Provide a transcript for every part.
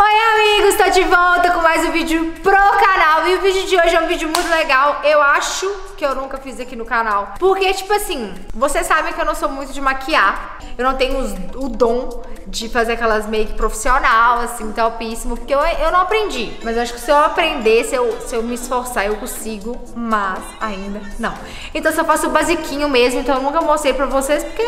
Oi amigos, tô de volta com mais um vídeo pro canal. E o vídeo de hoje é um vídeo muito legal. Eu acho que eu nunca fiz aqui no canal, porque tipo assim, vocês sabem que eu não sou muito de maquiar. Eu não tenho o dom de fazer aquelas make profissional, assim, topíssimo, porque eu não aprendi. Mas eu acho que se eu aprender, se eu me esforçar, eu consigo, mas ainda não. Então só faço o basiquinho mesmo, então eu nunca mostrei pra vocês, porque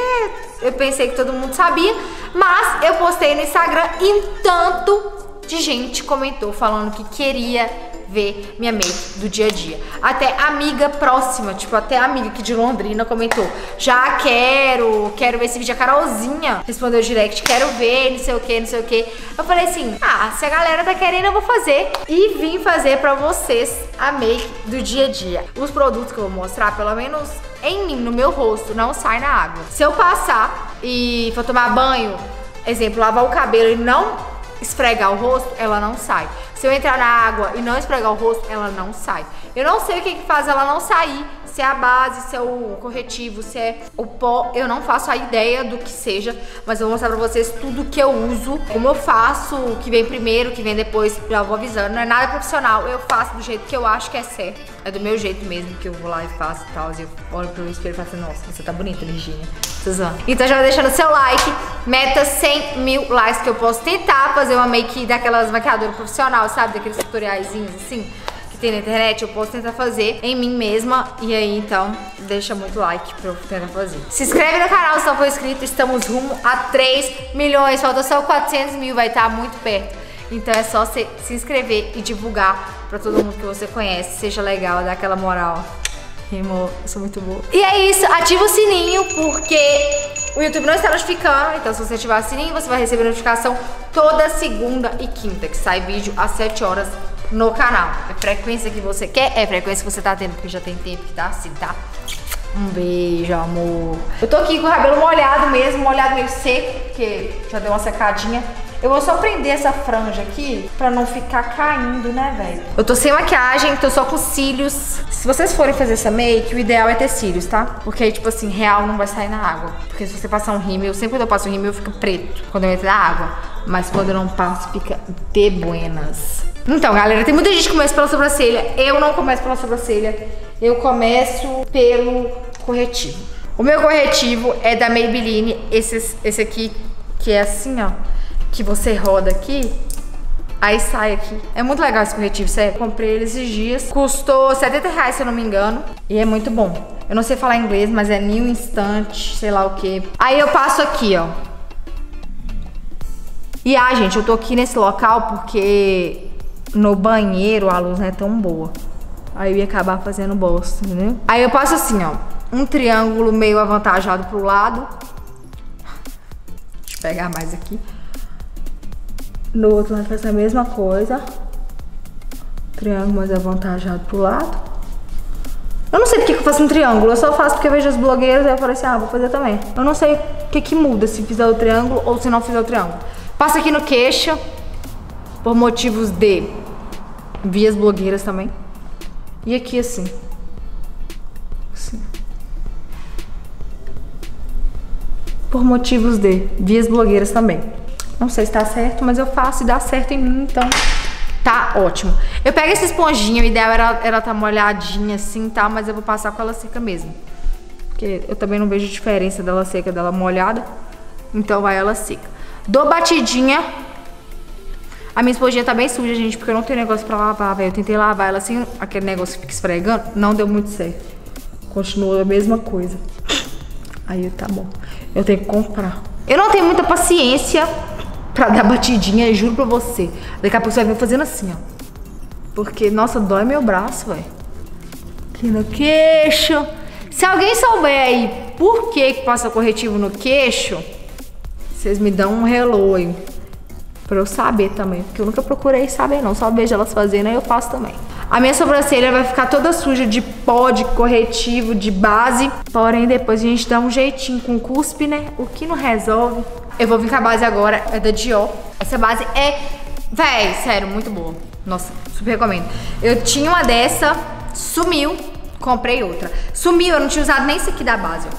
eu pensei que todo mundo sabia. Mas eu postei no Instagram e tanto de gente comentou falando que queria ver minha make do dia a dia. Até amiga próxima, tipo, até amiga aqui de Londrina comentou: já quero ver esse vídeo. A Carolzinha respondeu direct: quero ver, não sei o que, não sei o que. Eu falei assim, ah, se a galera tá querendo, eu vou fazer. E vim fazer pra vocês a make do dia a dia. Os produtos que eu vou mostrar, pelo menos em mim, no meu rosto, não sai na água. Se eu passar e for tomar banho, exemplo, lavar o cabelo e não esfregar o rosto, ela não sai. Se eu entrar na água e não esfregar o rosto, ela não sai. Eu não sei o que faz ela não sair, se é a base, se é o corretivo, se é o pó, eu não faço a ideia do que seja, mas eu vou mostrar pra vocês tudo que eu uso, como eu faço, o que vem primeiro, o que vem depois, já vou avisando, não é nada profissional, eu faço do jeito que eu acho que é certo, é do meu jeito mesmo, que eu vou lá e faço e tal, e eu olho pro espelho e falo assim, nossa, você tá bonita, Virgínia. Então já vai deixando seu like, meta 100 mil likes que eu posso tentar fazer uma make daquelas maquiadoras profissionais, sabe, daqueles tutoriaizinhos assim que tem na internet, eu posso tentar fazer em mim mesma. E aí então deixa muito like pra eu tentar fazer. Se inscreve no canal se não for inscrito, estamos rumo a 3 milhões, falta só 400 mil, vai estar muito perto. Então é só você se inscrever e divulgar pra todo mundo que você conhece, seja legal, dá aquela moral. Rimou, eu sou muito boa. E é isso, ativa o sininho, porque o YouTube não está notificando, então se você ativar o sininho, você vai receber notificação toda segunda e quinta, que sai vídeo às 7 horas no canal. É frequência que você quer, é frequência que você tá tendo, porque já tem tempo que tá assim, tá? Um beijo, amor. Eu tô aqui com o cabelo molhado mesmo, molhado meio seco, porque já deu uma secadinha. Eu vou só prender essa franja aqui pra não ficar caindo, né, velho? Eu tô sem maquiagem, tô só com cílios. Se vocês forem fazer essa make, o ideal é ter cílios, tá? Porque aí, tipo assim, real não vai sair na água. Porque se você passar um rímel, sempre quando eu passo um rímel, fica preto quando eu entro na água. Mas quando eu não passo, fica de buenas. Então, galera, tem muita gente que começa pela sobrancelha. Eu não começo pela sobrancelha. Eu começo pelo corretivo. O meu corretivo é da Maybelline. Esse aqui, que é assim, ó, que você roda aqui, aí sai aqui. É muito legal esse corretivo, sério. Comprei ele esses dias, custou R$70, se eu não me engano, e é muito bom. Eu não sei falar inglês, mas é New Instant, sei lá o que. Aí eu passo aqui, ó. E ah, gente, eu tô aqui nesse local porque no banheiro a luz não é tão boa. Aí eu ia acabar fazendo bolsa, entendeu? Aí eu passo assim, ó, um triângulo meio avantajado pro lado. Deixa eu pegar mais aqui. No outro lado faz a mesma coisa. Triângulo mais avantajado pro lado. Eu não sei porque que eu faço um triângulo. Eu só faço porque eu vejo os blogueiros e eu falo assim, ah, vou fazer também. Eu não sei o que que muda se fizer o triângulo ou se não fizer o triângulo. Passa aqui no queixo, por motivos de vias blogueiras também. E aqui assim. Assim. Por motivos de vias blogueiras também. Não sei se tá certo, mas eu faço e dá certo em mim, então tá ótimo. Eu pego essa esponjinha, o ideal era ela tá molhadinha assim, tá? Mas eu vou passar com ela seca mesmo. Porque eu também não vejo diferença dela seca, dela molhada. Então vai ela seca. Dou batidinha. A minha esponjinha tá bem suja, gente, porque eu não tenho negócio pra lavar, velho. Eu tentei lavar ela assim, aquele negócio que fica esfregando, não deu muito certo. Continua a mesma coisa. Aí tá bom. Eu tenho que comprar. Eu não tenho muita paciência pra dar batidinha, juro pra você. Daqui a pouco você vai vir fazendo assim, ó. Porque, nossa, dói meu braço, velho. Aqui no queixo. Se alguém souber aí por que que passa corretivo no queixo, vocês me dão um hello aí. Pra eu saber também. Porque eu nunca procurei saber, não. Só vejo elas fazendo, aí eu faço também. A minha sobrancelha vai ficar toda suja de pó, de corretivo, de base. Porém, depois a gente dá um jeitinho com cuspe, né? O que não resolve. Eu vou vir com a base agora, é da Dior. Essa base é, véi, sério, muito boa. Nossa, super recomendo. Eu tinha uma dessa, sumiu, comprei outra. Sumiu, eu não tinha usado nem isso aqui da base, ó.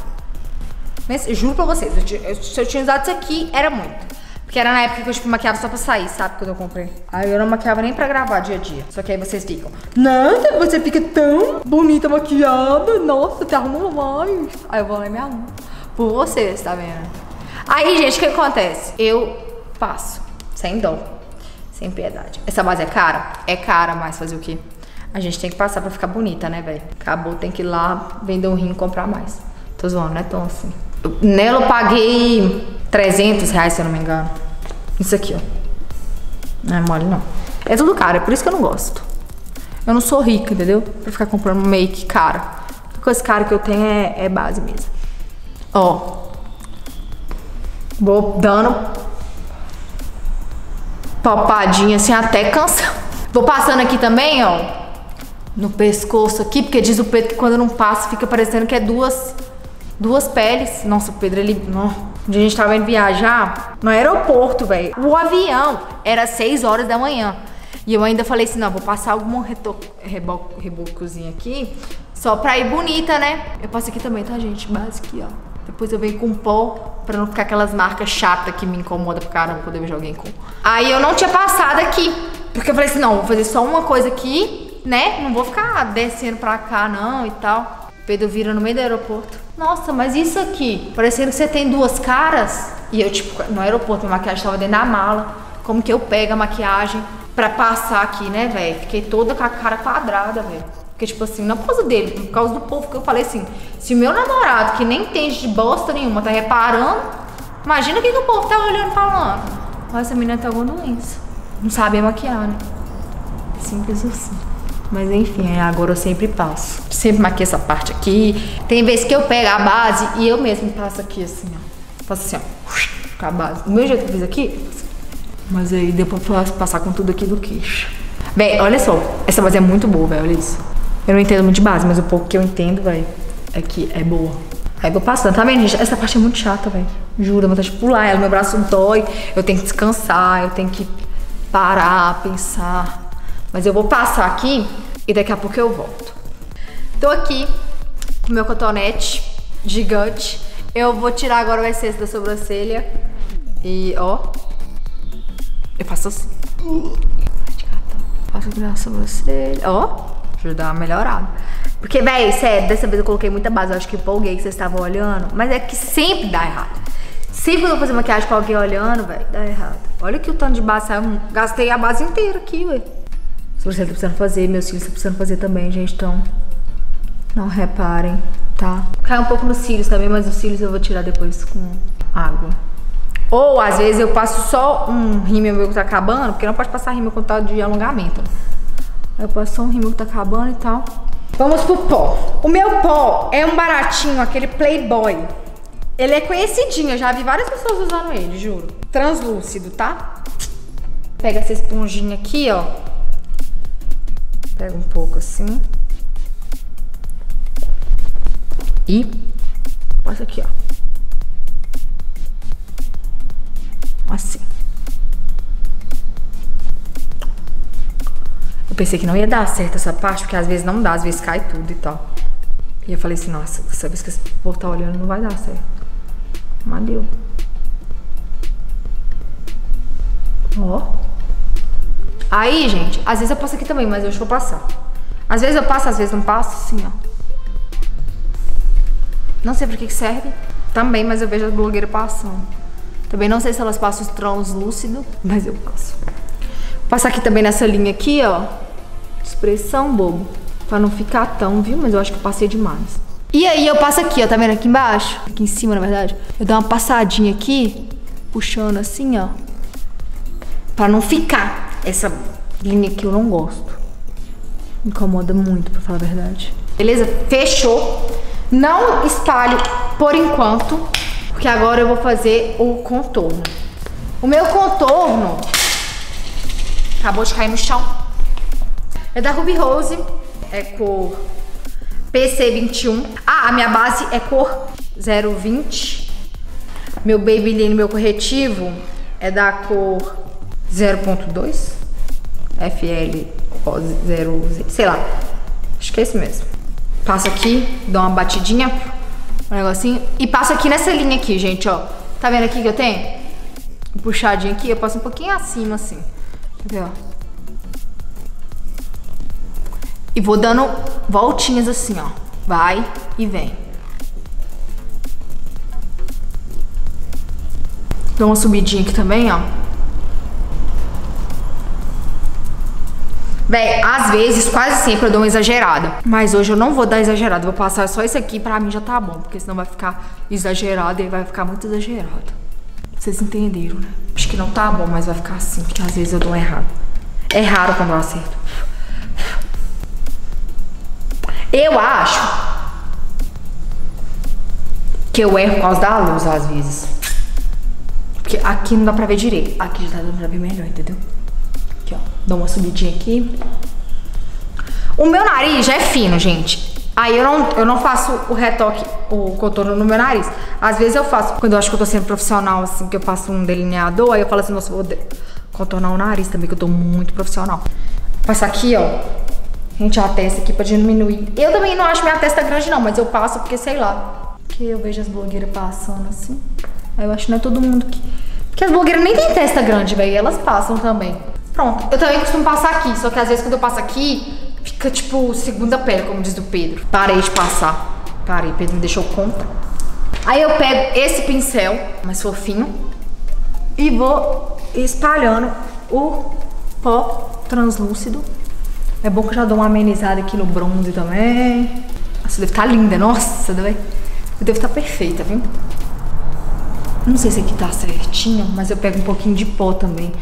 Mas, juro pra vocês, se eu tinha usado isso aqui, era muito. Porque era na época que eu, tipo, maquiava só pra sair, sabe? Quando eu comprei. Aí eu não maquiava nem pra gravar dia a dia. Só que aí vocês ficam, nossa, você fica tão bonita maquiada. Nossa, tá arrumando mais. Aí eu vou lá e me arrumo. Por vocês, tá vendo? Aí, gente, o que acontece? Eu passo. Sem dó. Sem piedade. Essa base é cara? É cara, mas fazer o quê? A gente tem que passar pra ficar bonita, né, velho? Acabou, tem que ir lá, vender um rim e comprar mais. Tô zoando, né, Tom? Assim. Nela eu paguei R$300, se eu não me engano. Isso aqui, ó. Não é mole, não. É tudo caro, é por isso que eu não gosto. Eu não sou rica, entendeu? Pra ficar comprando make cara. A coisa cara que eu tenho é base mesmo. Ó. Vou dando papadinha assim até cansar. Vou passando aqui também, ó. No pescoço aqui, porque diz o Pedro que quando eu não passo fica parecendo que é duas peles. Nossa, o Pedro, ele... Onde a gente tava indo viajar, no aeroporto, velho. O avião era 6 horas da manhã. E eu ainda falei assim, não, vou passar algum rebocozinho aqui, só pra ir bonita, né? Eu passo aqui também, tá, gente? Base aqui, ó. Depois eu venho com pó, pra não ficar aquelas marcas chatas que me incomodam pra caramba quando eu vejo alguém com. Aí eu não tinha passado aqui, porque eu falei assim, não, vou fazer só uma coisa aqui, né? Não vou ficar descendo pra cá, não, e tal. Pedro vira no meio do aeroporto. Nossa, mas isso aqui, parecendo que você tem duas caras. E eu, tipo, no aeroporto, minha maquiagem tava dentro da mala. Como que eu pego a maquiagem pra passar aqui, né, velho? Fiquei toda com a cara quadrada, velho. Porque, tipo assim, não por causa dele, por causa do povo, que eu falei assim, se o meu namorado, que nem entende de bosta nenhuma, tá reparando, imagina o que o povo tá olhando e falando. Olha, essa menina tem alguma doença. Não sabe maquiar, né? Simples assim. Mas enfim, agora eu sempre passo. Sempre maquio essa parte aqui. Tem vezes que eu pego a base e eu mesmo passo aqui assim, ó. Faço assim, ó. Com a base. Do mesmo jeito que eu fiz aqui. Mas aí depois eu posso passar com tudo aqui do queixo. Véi, olha só. Essa base é muito boa, velho. Olha isso. Eu não entendo muito de base, mas o pouco que eu entendo, velho, é que é boa. Aí vou passando. Tá vendo, gente? Essa parte é muito chata, velho. Juro, vontade de pular ela. Meu braço dói. Eu tenho que descansar. Eu tenho que parar, pensar. Mas eu vou passar aqui e daqui a pouco eu volto. Tô aqui com meu cotonete gigante. Eu vou tirar agora o excesso da sobrancelha. E ó. Eu faço assim. Faço aqui na sobrancelha. Ó. Já dá uma melhorada. Porque, véi, sério, dessa vez eu coloquei muita base. Eu acho que empolguei que vocês estavam olhando. Mas é que sempre dá errado. Sempre quando eu vou fazer maquiagem com alguém olhando, velho, dá errado. Olha que o tanto de base saiu. Gastei a base inteira aqui, ué. Sobrancelha tá precisando fazer, meus cílios tá precisando fazer também, gente, então não reparem, tá? Cai um pouco nos cílios também, mas os cílios eu vou tirar depois com água. Ou, às vezes, eu passo só um rímel meu que tá acabando, porque não pode passar rímel quando tá de alongamento. Aí eu passo só um rímel que tá acabando e tal. Vamos pro pó. O meu pó é um baratinho, aquele Playboy. Ele é conhecidinho, eu já vi várias pessoas usando ele, juro. Translúcido, tá? Pega essa esponjinha aqui, ó. Pega um pouco assim. E passa aqui, ó. Assim. Eu pensei que não ia dar certo essa parte, porque às vezes não dá, às vezes cai tudo e tal. E eu falei assim, nossa, essa vez que esse povo tá olhando não vai dar certo. Mas deu. Ó. Aí, gente, às vezes eu passo aqui também, mas hoje eu vou passar. Às vezes eu passo, às vezes não passo, assim, ó. Não sei pra que serve também, mas eu vejo as blogueiras passando. Também não sei se elas passam os translúcido, mas eu passo. Vou passar aqui também nessa linha aqui, ó. Expressão, bobo. Pra não ficar tão, viu? Mas eu acho que eu passei demais. E aí eu passo aqui, ó. Tá vendo aqui embaixo? Aqui em cima, na verdade. Eu dou uma passadinha aqui, puxando assim, ó. Pra não ficar... Essa linha aqui eu não gosto. Me incomoda muito, pra falar a verdade. Beleza? Fechou. Não espalhe por enquanto, porque agora eu vou fazer o contorno. O meu contorno acabou de cair no chão. É da Ruby Rose. É cor PC21. Ah, a minha base é cor 020. Meu Maybelline, meu corretivo, é da cor 0.2 FL 0, sei lá, acho que é esse mesmo. Passa aqui, dá uma batidinha, um negocinho, e passa aqui nessa linha aqui, gente, ó. Tá vendo aqui que eu tenho? puxadinha aqui, eu passo um pouquinho acima, assim. Entendeu? E vou dando voltinhas assim, ó. Vai e vem. Dou uma subidinha aqui também, ó. Véi, às vezes, quase sempre eu dou uma exagerada. Mas hoje eu não vou dar exagerada. Vou passar só isso aqui, pra mim já tá bom. Porque senão vai ficar exagerado e vai ficar muito exagerado. Vocês entenderam, né? Acho que não tá bom, mas vai ficar assim. Porque às vezes eu dou errado. É raro quando eu acerto. Eu acho que eu erro por causa da luz, às vezes. Porque aqui não dá pra ver direito. Aqui já tá dando pra ver melhor, entendeu? Aqui, ó. Dou uma subidinha aqui. O meu nariz já é fino, gente. Aí eu não faço o retoque, o contorno no meu nariz. Às vezes eu faço, quando eu acho que eu tô sendo profissional, assim, que eu passo um delineador, aí eu falo assim, nossa, vou contornar o nariz também, que eu tô muito profissional. Passar aqui, ó. Gente, a testa aqui pra diminuir. Eu também não acho minha testa grande, não, mas eu passo porque, sei lá. Porque eu vejo as blogueiras passando assim. Aí eu acho que não é todo mundo que... Porque as blogueiras nem têm testa grande, velho. Elas passam também. Pronto. Eu também costumo passar aqui. Só que às vezes quando eu passo aqui, fica tipo segunda pele, como diz o Pedro. Parei de passar. Parei, Pedro me deixou conta. Aí eu pego esse pincel, mais fofinho. E vou espalhando o pó translúcido. É bom que eu já dou uma amenizada aqui no bronze também. Nossa, deve estar linda, nossa, deve estar perfeita, viu? Não sei se aqui tá certinho, mas eu pego um pouquinho de pó também.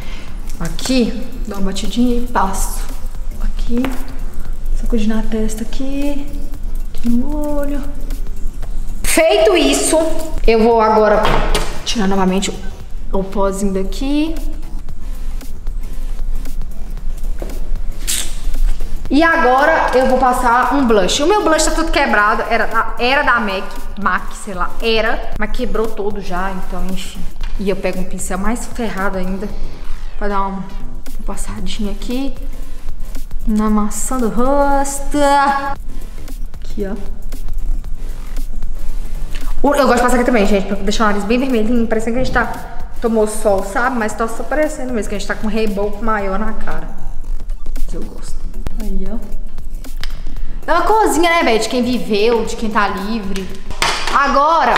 Aqui, dou uma batidinha e passo. Aqui, sacudir na testa aqui, aqui no olho. Feito isso, eu vou agora tirar novamente o pózinho daqui. E agora eu vou passar um blush. O meu blush tá tudo quebrado. Era da MAC, sei lá, era. Mas quebrou todo já, então enfim. E eu pego um pincel mais ferrado ainda pra dar uma passadinha aqui na maçã do rosto. Aqui, ó. Eu gosto de passar aqui também, gente, pra deixar o nariz bem vermelhinho. Parecendo que a gente tá... tomou sol, sabe? Mas tá só parecendo mesmo que a gente tá com um reboco maior na cara. Que eu gosto. Aí, ó. É uma cozinha, né, velho? De quem viveu, de quem tá livre. Agora,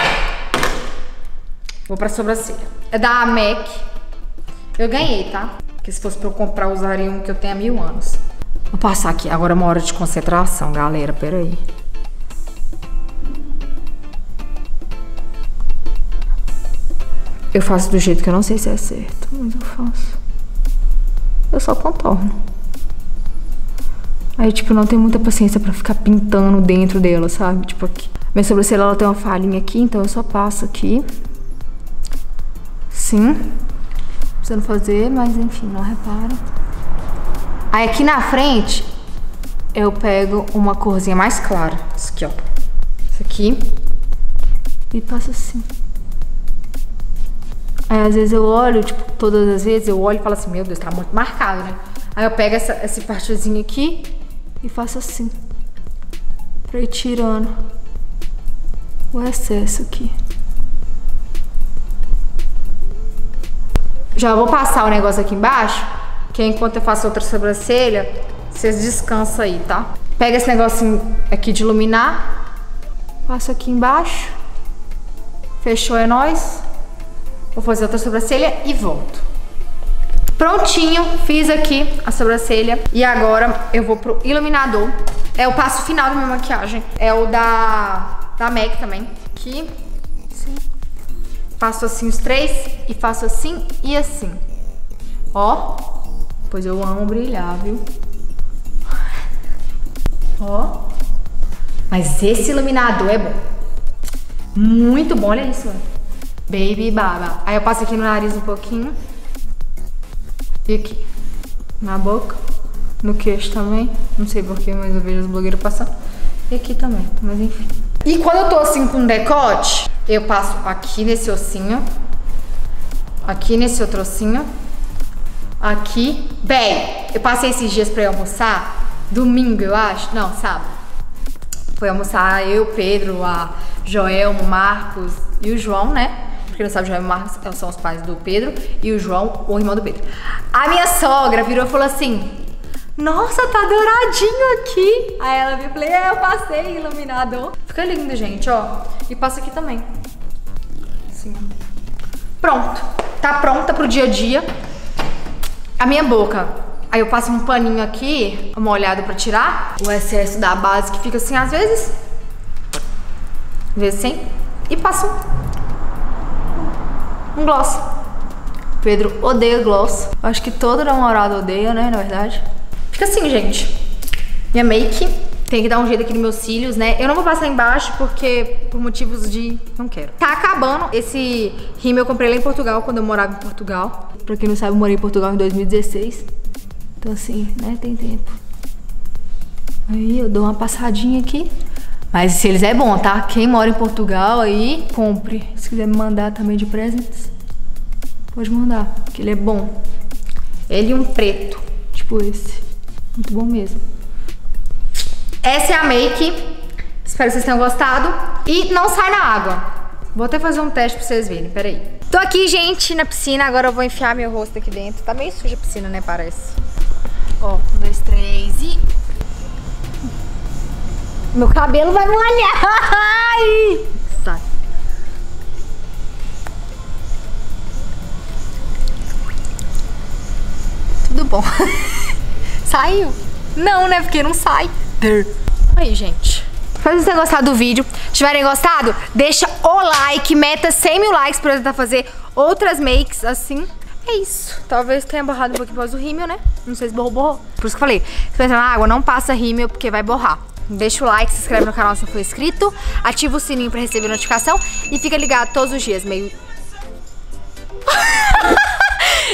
vou pra sobrancelha. É da MAC. Eu ganhei, tá? Porque se fosse pra eu comprar, eu usaria um que eu tenho há 1000 anos. Vou passar aqui. Agora é uma hora de concentração, galera. Pera aí. Eu faço do jeito que eu não sei se é certo, mas eu faço. Eu só contorno. Aí, tipo, eu não tenho muita paciência pra ficar pintando dentro dela, sabe? Tipo, aqui. Minha sobrancelha, ela tem uma falhinha aqui, então eu só passo aqui. Sim. Precisando fazer, mas enfim, não repara. Aí, aqui na frente, eu pego uma corzinha mais clara. Isso aqui, ó. Isso aqui. E passo assim. Aí, às vezes eu olho, tipo, todas as vezes eu olho e falo assim, meu Deus, tá muito marcado, né? Aí eu pego essa partezinha aqui e faço assim. Pra ir tirando o excesso aqui. Já vou passar o negócio aqui embaixo, que enquanto eu faço outra sobrancelha, vocês descansam aí, tá? Pega esse negocinho aqui de iluminar, passo aqui embaixo. Fechou, é nóis. Vou fazer outra sobrancelha e volto. Prontinho, fiz aqui a sobrancelha. E agora eu vou pro iluminador. É o passo final da minha maquiagem. É o da MAC também. Aqui, assim. Faço assim os três. E faço assim e assim. Ó. Pois eu amo brilhar, viu? Ó. Mas esse iluminador é bom. Muito bom, olha isso. Baby baba. Aí eu passo aqui no nariz um pouquinho. E aqui, na boca, no queixo também, não sei porquê, mas eu vejo as blogueiras passando. E aqui também, mas enfim. E quando eu tô assim com decote, eu passo aqui nesse ossinho, aqui nesse outro ossinho, aqui. Bem, eu passei esses dias pra eu almoçar, domingo eu acho, não, sábado. Foi almoçar eu, Pedro, a Joel, o Marcos e o João, né? porque não sabe, João e Marcos são os pais do Pedro e o João, o irmão do Pedro. A minha sogra virou e falou assim: nossa, tá douradinho aqui. Aí ela veio e falei, eu passei iluminador. Fica lindo, gente, ó. E passa aqui também. Assim. Pronto. Tá pronta pro dia a dia. A minha boca. Aí eu passo um paninho aqui, molhado pra tirar o excesso da base que fica assim às vezes. Vê assim. E passo um gloss. Pedro odeia gloss. Acho que todo namorado odeia, né, na verdade. Fica assim, gente. Minha make. Tem que dar um jeito aqui nos meus cílios, né? Eu não vou passar embaixo porque, por motivos de... não quero. Tá acabando. Esse rímel eu comprei lá em Portugal, quando eu morava em Portugal. Pra quem não sabe, eu morei em Portugal em 2016. Então assim, né? Tem tempo. Aí eu dou uma passadinha aqui. Mas se eles é bom, tá? Quem mora em Portugal aí, compre. Se quiser me mandar também de presentes, pode mandar, porque ele é bom. Ele e um preto, tipo esse. Muito bom mesmo. Essa é a make. Espero que vocês tenham gostado. E não sai na água. Vou até fazer um teste pra vocês verem, peraí. Tô aqui, gente, na piscina. Agora eu vou enfiar meu rosto aqui dentro. Tá meio suja a piscina, né, parece. Ó, 1, 2, 3 e... meu cabelo vai molhar. Ai! Sai. Tudo bom. Saiu? Não, né? Porque não sai. Aí, gente. Espero que vocês tenham gostado do vídeo. Se tiverem gostado, deixa o like. Meta 100 mil likes pra eu tentar fazer outras makes assim. É isso. Talvez tenha borrado um pouquinho por causa do rímel, né? Não sei se borrou. Por isso que eu falei. Se você entrar na água, não passa rímel porque vai borrar. Deixa o like, se inscreve no canal se não for inscrito. Ativa o sininho pra receber notificação. E fica ligado todos os dias, meio...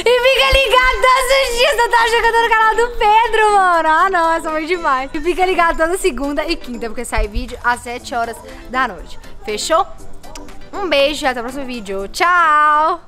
E fica ligado todos os dias, eu tava chegando no canal do Pedro, mano. Ah, não, essa foi demais. E fica ligado toda segunda e quinta, porque sai vídeo às 7 horas da noite. Fechou? Um beijo e até o próximo vídeo. Tchau!